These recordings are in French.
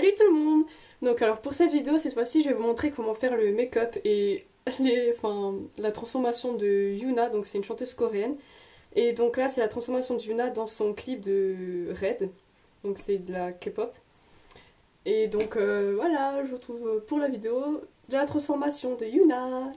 Salut tout le monde! Donc alors pour cette vidéo, cette fois-ci, je vais vous montrer comment faire le make-up et la transformation de Yuna, donc c'est une chanteuse coréenne. Et donc là, c'est la transformation de Yuna dans son clip de RED, donc c'est de la K-pop. Et donc voilà, je vous retrouve pour la vidéo de la transformation de Yuna.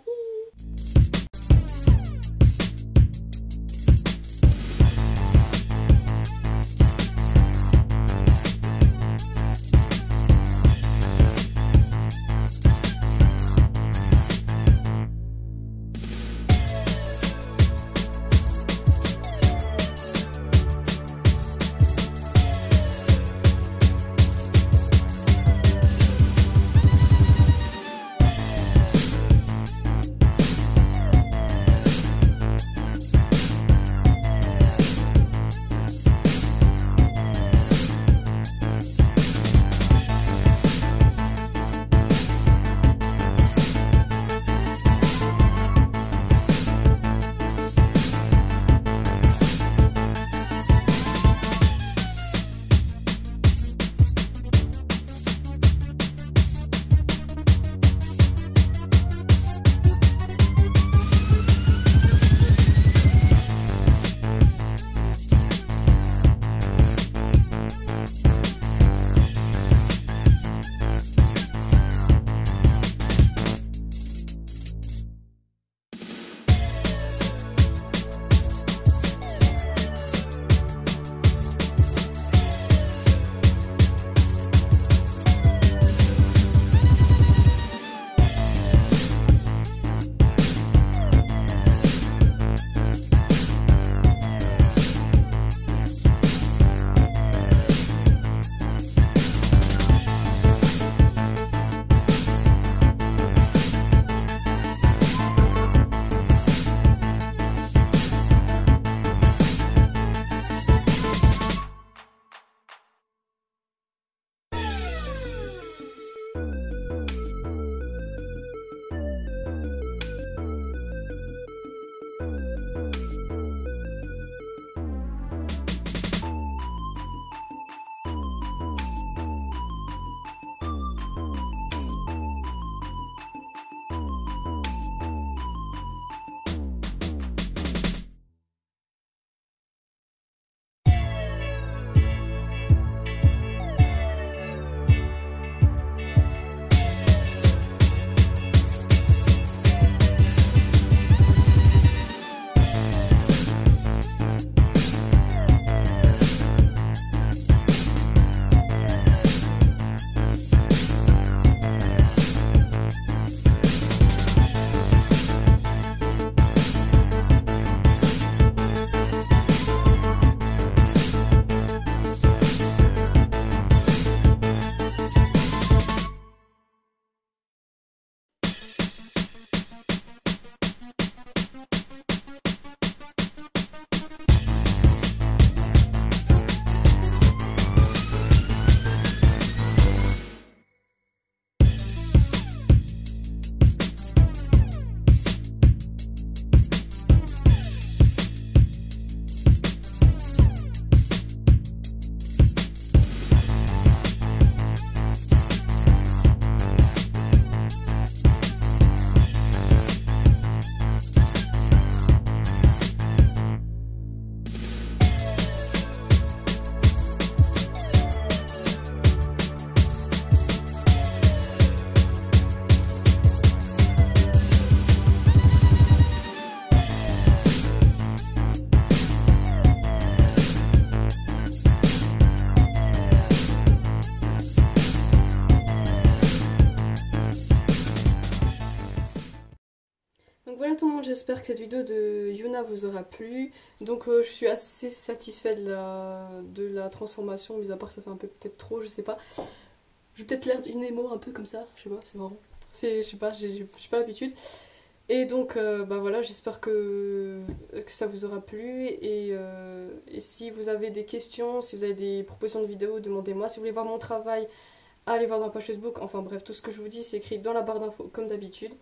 Voilà tout le monde, j'espère que cette vidéo de Yuna vous aura plu. Donc je suis assez satisfaite de la transformation, mis à part que ça fait un peu peut-être trop, je sais pas. J'ai peut-être l'air d'une émo un peu comme ça, je sais pas, c'est marrant. Je sais pas, j'ai pas l'habitude. Et donc bah voilà, j'espère que ça vous aura plu. Et si vous avez des questions, si vous avez des propositions de vidéos, demandez-moi. Si vous voulez voir mon travail, allez voir dans la page Facebook. Enfin bref, tout ce que je vous dis, c'est écrit dans la barre d'infos comme d'habitude.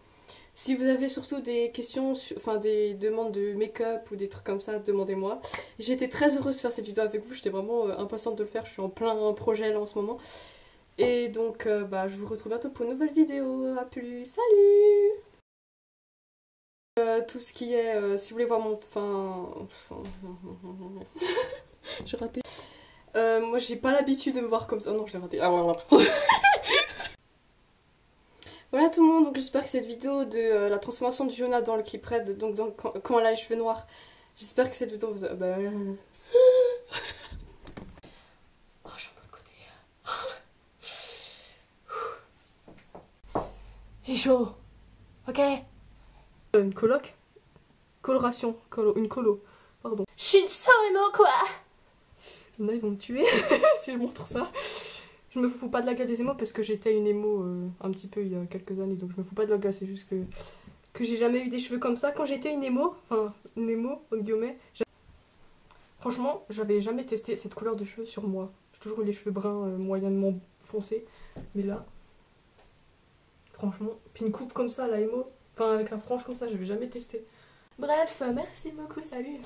Si vous avez surtout des questions, enfin des demandes de make-up ou des trucs comme ça, demandez-moi. J'ai été très heureuse de faire cette vidéo avec vous, j'étais vraiment impatiente de le faire, je suis en plein projet là en ce moment. Et donc, je vous retrouve bientôt pour une nouvelle vidéo. A plus, salut! Tout ce qui est, si vous voulez voir mon... Enfin... j'ai raté. Moi, j'ai pas l'habitude de me voir comme ça. Non, je l'ai raté. Voilà tout le monde, donc j'espère que cette vidéo de la transformation de Yuna dans le clip RED, donc quand elle a les cheveux noirs, j'espère que cette vidéo vous a... Oh, j'en peux le côté. J'ai chaud. Ok. Une coloc. Coloration. Une colo. Pardon. Je suis une solo, quoi. Là, ils vont me tuer si je montre ça. Je me fous pas de la gueule des émos parce que j'étais une émo un petit peu il y a quelques années, donc je me fous pas de la gueule, c'est juste que j'ai jamais eu des cheveux comme ça. Quand j'étais une émo, enfin une émo, entre guillemets, franchement, j'avais jamais testé cette couleur de cheveux sur moi. J'ai toujours eu les cheveux bruns moyennement foncés, mais là, franchement, puis une coupe comme ça, la émo, enfin avec la frange comme ça, j'avais jamais testé. Bref, merci beaucoup, salut.